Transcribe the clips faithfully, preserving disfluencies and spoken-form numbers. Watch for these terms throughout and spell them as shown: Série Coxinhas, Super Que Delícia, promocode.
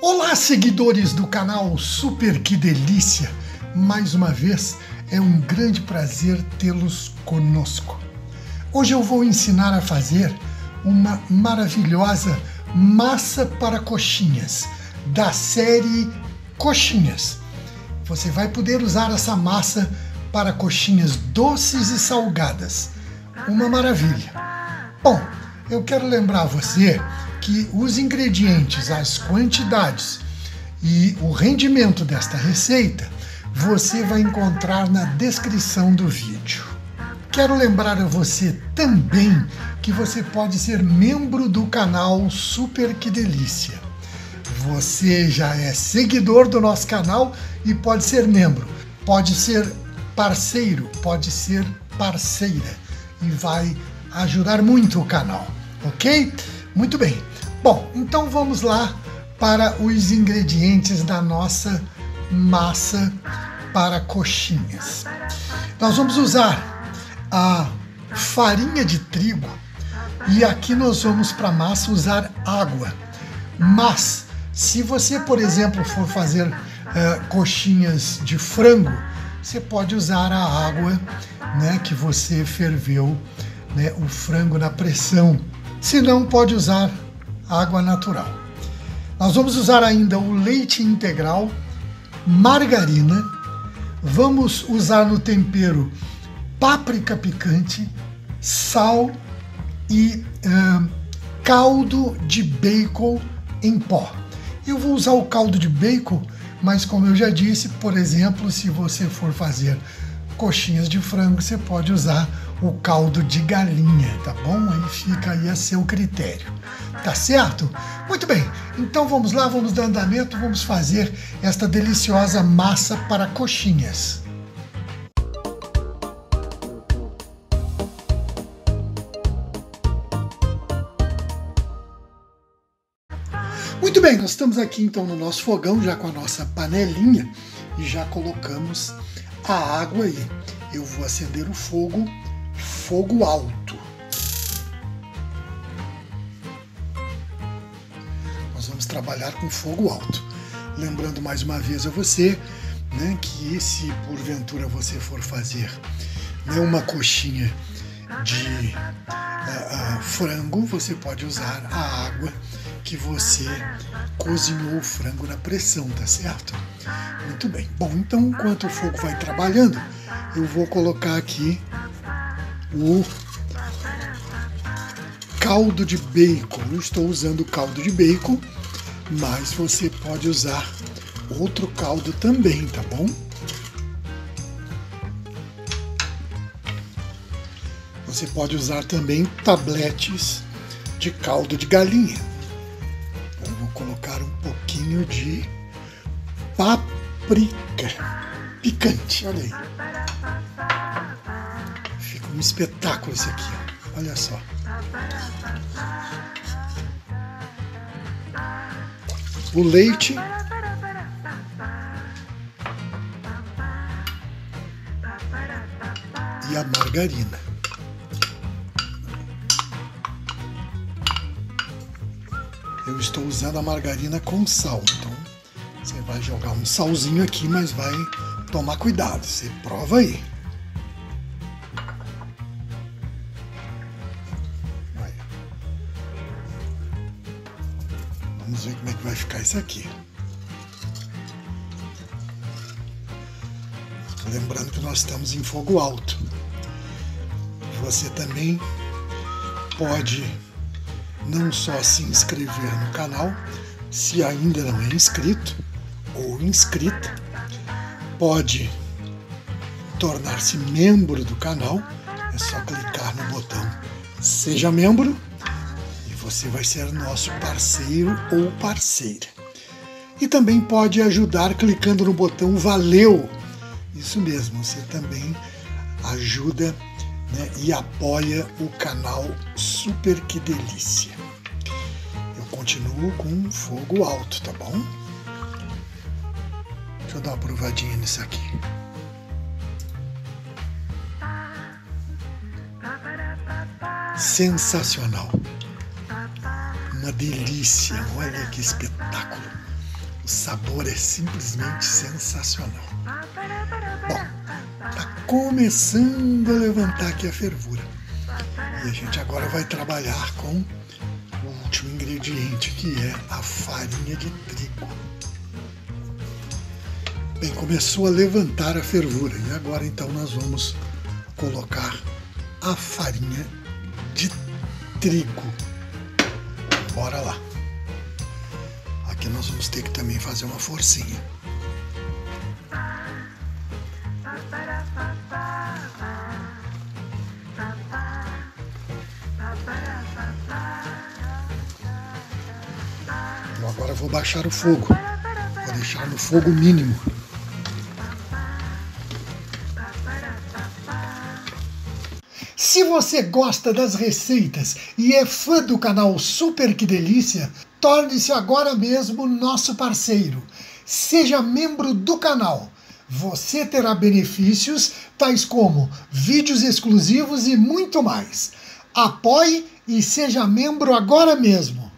Olá, seguidores do canal Super Que Delícia! Mais uma vez, é um grande prazer tê-los conosco. Hoje eu vou ensinar a fazer uma maravilhosa massa para coxinhas, da série Coxinhas. Você vai poder usar essa massa para coxinhas doces e salgadas. Uma maravilha! Bom, eu quero lembrar você que os ingredientes, as quantidades e o rendimento desta receita você vai encontrar na descrição do vídeo. Quero lembrar a você também que você pode ser membro do canal Super Que Delícia. Você já é seguidor do nosso canal e pode ser membro, pode ser parceiro, pode ser parceira e vai ajudar muito o canal, ok? Muito bem. Bom, então vamos lá para os ingredientes da nossa massa para coxinhas. Nós vamos usar a farinha de trigo e aqui nós vamos para a massa usar água. Mas se você, por exemplo, for fazer uh, coxinhas de frango, você pode usar a água, né, que você ferveu, né, o frango na pressão. Se não, pode usar água natural. Nós vamos usar ainda o leite integral, margarina, vamos usar no tempero páprica picante, sal e uh, caldo de bacon em pó. Eu vou usar o caldo de bacon, mas como eu já disse, por exemplo, se você for fazer coxinhas de frango, você pode usar o caldo de galinha, tá bom? Aí fica aí a seu critério, tá certo? Muito bem, então vamos lá, vamos dar andamento, vamos fazer esta deliciosa massa para coxinhas. Muito bem, nós estamos aqui então no nosso fogão, já com a nossa panelinha, e já colocamos a água aí. Eu vou acender o fogo, fogo alto. Nós vamos trabalhar com fogo alto. Lembrando mais uma vez a você, né, que se porventura você for fazer, né, uma coxinha de uh, uh, frango, você pode usar a água que você cozinhou o frango na pressão, tá certo? Muito bem. Bom, então enquanto o fogo vai trabalhando, eu vou colocar aqui o caldo de bacon. Eu estou usando o caldo de bacon, mas você pode usar outro caldo também, tá bom? Você pode usar também tabletes de caldo de galinha. Eu vou colocar um pouquinho de páprica picante, olha aí. Fica um espetáculo isso aqui, ó. Olha só. O leite. E a margarina. Eu estou usando a margarina com sal, então você vai jogar um salzinho aqui, mas vai tomar cuidado, você prova aí. Vai. Vamos ver como é que vai ficar isso aqui. Lembrando que nós estamos em fogo alto. Você também pode não só se inscrever no canal, se ainda não é inscrito ou inscrita, pode tornar-se membro do canal, é só clicar no botão Seja Membro e você vai ser nosso parceiro ou parceira. E também pode ajudar clicando no botão Valeu, isso mesmo, você também ajuda, né, e apoia o canal Super Que Delícia. Eu continuo com fogo alto, tá bom? Deixa eu dar uma provadinha nisso aqui. Sensacional! Uma delícia! Olha que espetáculo! O sabor é simplesmente sensacional. Bom, tá começando a levantar aqui a fervura. E a gente agora vai trabalhar com o último ingrediente, que é a farinha de trigo. Bem, começou a levantar a fervura e agora então nós vamos colocar a farinha de trigo. Bora lá. Aqui nós vamos ter que também fazer uma forcinha. Eu agora vou baixar o fogo, vou deixar no fogo mínimo. Se você gosta das receitas e é fã do canal Super Que Delícia, torne-se agora mesmo nosso parceiro. Seja membro do canal. Você terá benefícios tais como vídeos exclusivos e muito mais. Apoie e seja membro agora mesmo.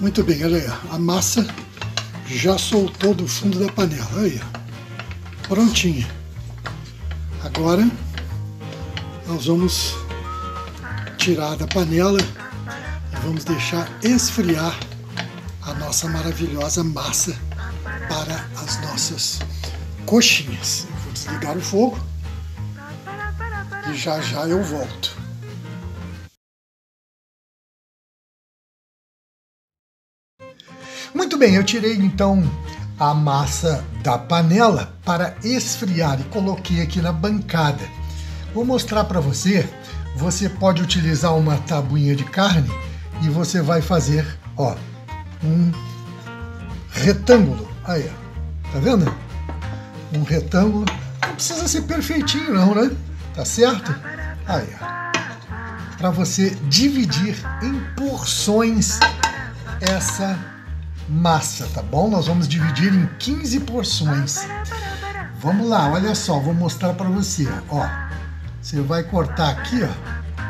Muito bem, olha aí. A massa já soltou do fundo da panela. Olha aí. Prontinha. Agora nós vamos tirar da panela e vamos deixar esfriar a nossa maravilhosa massa para as nossas coxinhas. Eu vou desligar o fogo e já já eu volto. Muito bem, eu tirei então a massa da panela para esfriar e coloquei aqui na bancada. Vou mostrar para você, você pode utilizar uma tabuinha de carne e você vai fazer, ó, um retângulo, aí, ó, tá vendo? Um retângulo, não precisa ser perfeitinho não, né? Tá certo? Aí, ó, para você dividir em porções essa massa, tá bom? Nós vamos dividir em quinze porções. Vamos lá, olha só, vou mostrar para você, ó. Você vai cortar aqui, ó.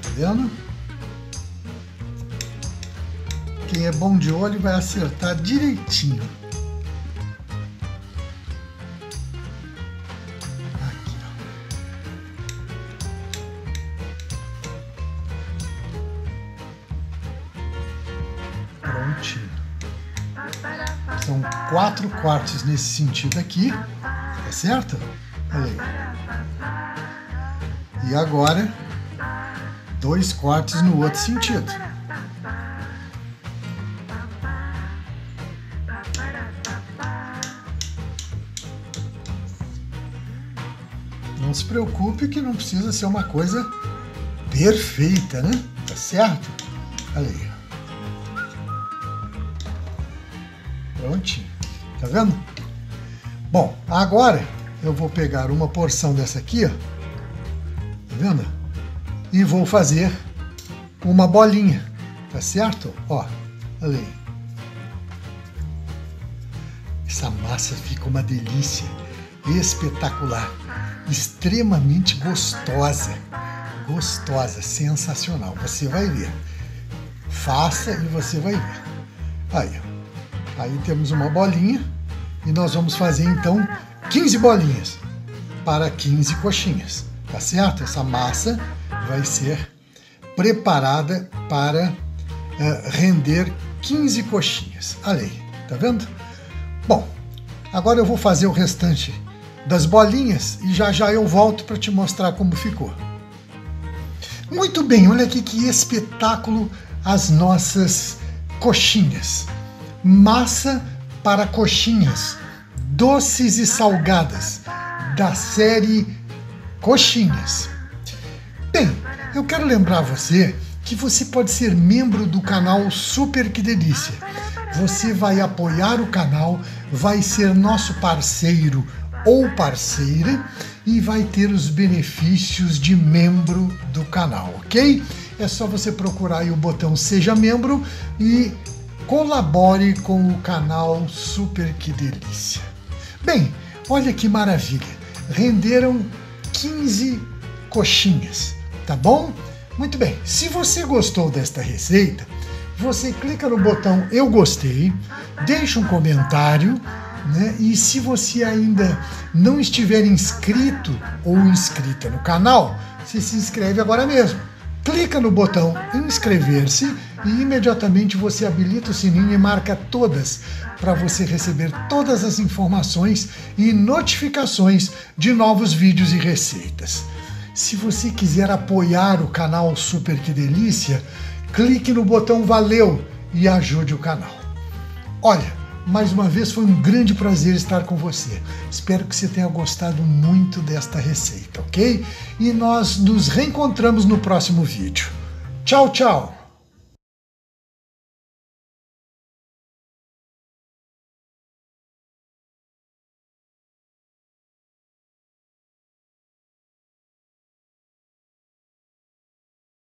Tá vendo? Quem é bom de olho vai acertar direitinho. Aqui, ó. Prontinho. São quatro quartos nesse sentido aqui, tá certo? Olha aí. E agora, dois quartos no outro sentido. Não se preocupe que não precisa ser uma coisa perfeita, né? Tá certo? Olha aí. Prontinho, tá vendo? Bom, agora eu vou pegar uma porção dessa aqui, ó, tá vendo? E vou fazer uma bolinha, tá certo? Ó, olha aí. Essa massa fica uma delícia, espetacular, extremamente gostosa, gostosa, sensacional. Você vai ver. Faça e você vai ver. Aí, ó. Aí temos uma bolinha e nós vamos fazer então quinze bolinhas para quinze coxinhas, tá certo? Essa massa vai ser preparada para uh, render quinze coxinhas. Olha aí, tá vendo? Bom, agora eu vou fazer o restante das bolinhas e já já eu volto para te mostrar como ficou. Muito bem, olha aqui que espetáculo as nossas coxinhas. Massa para coxinhas, doces e salgadas, da série Coxinhas. Bem, eu quero lembrar você que você pode ser membro do canal Super Que Delícia. Você vai apoiar o canal, vai ser nosso parceiro ou parceira e vai ter os benefícios de membro do canal, ok? É só você procurar aí o botão Seja Membro e colabore com o canal Super Que Delícia. Bem, olha que maravilha, renderam quinze coxinhas, tá bom? Muito bem, se você gostou desta receita, você clica no botão eu gostei, deixa um comentário, né? E se você ainda não estiver inscrito ou inscrita no canal, você se inscreve agora mesmo. Clica no botão inscrever-se e imediatamente você habilita o sininho e marca todas para você receber todas as informações e notificações de novos vídeos e receitas. Se você quiser apoiar o canal Super Que Delícia, clique no botão valeu e ajude o canal. Olha, mais uma vez foi um grande prazer estar com você. Espero que você tenha gostado muito desta receita, ok? E nós nos reencontramos no próximo vídeo. Tchau, tchau!